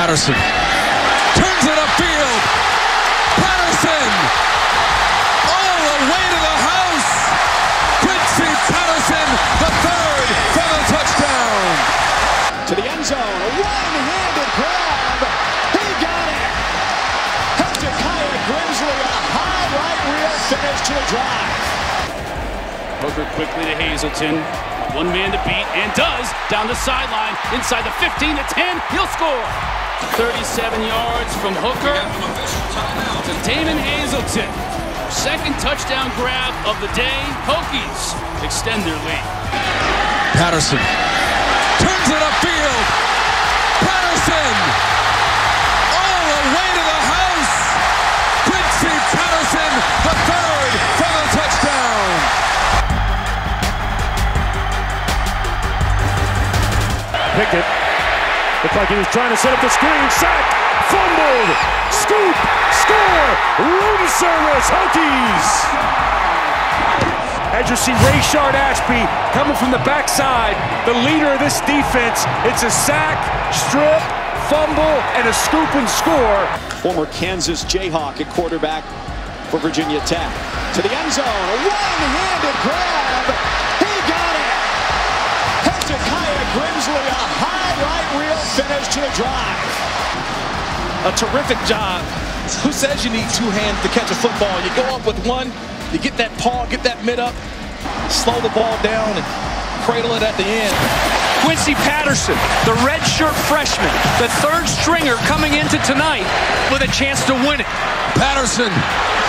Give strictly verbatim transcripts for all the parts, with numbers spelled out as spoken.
Patterson turns it upfield. Patterson all the way to the house. Quincy Patterson, the third for the touchdown. To the end zone, a one-handed grab. He got it. Hezekiah Grimsley on a high right wheel finish to the drive. Hooker quickly to Hazelton. One man to beat, and does, down the sideline, inside the fifteen, the ten, he'll score. thirty-seven yards from Hooker to Damon Hazelton. Second touchdown grab of the day. Hokies extend their lead. Patterson turns it upfield. Patterson all the way to the house. Quincy Patterson, the third for the touchdown. Pickett, looked like he was trying to set up the screen, sack, fumbled, scoop, score, room service, Hokies! As you see Rayshard Ashby coming from the backside, the leader of this defense, it's a sack, strip, fumble, and a scoop and score. Former Kansas Jayhawk at quarterback for Virginia Tech. To the end zone, a one-handed grab. Grimsley, a high right wheel finish to the drive. A terrific job. Who says you need two hands to catch a football? You go up with one, you get that paw, get that mid up, slow the ball down, and cradle it at the end. Quincy Patterson, the redshirt freshman, the third stringer coming into tonight with a chance to win it. Patterson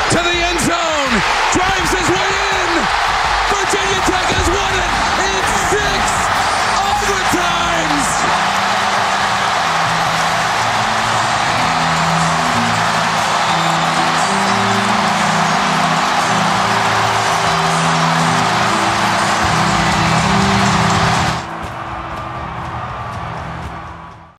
to the end zone, drives his way in. Virginia Tech has won it.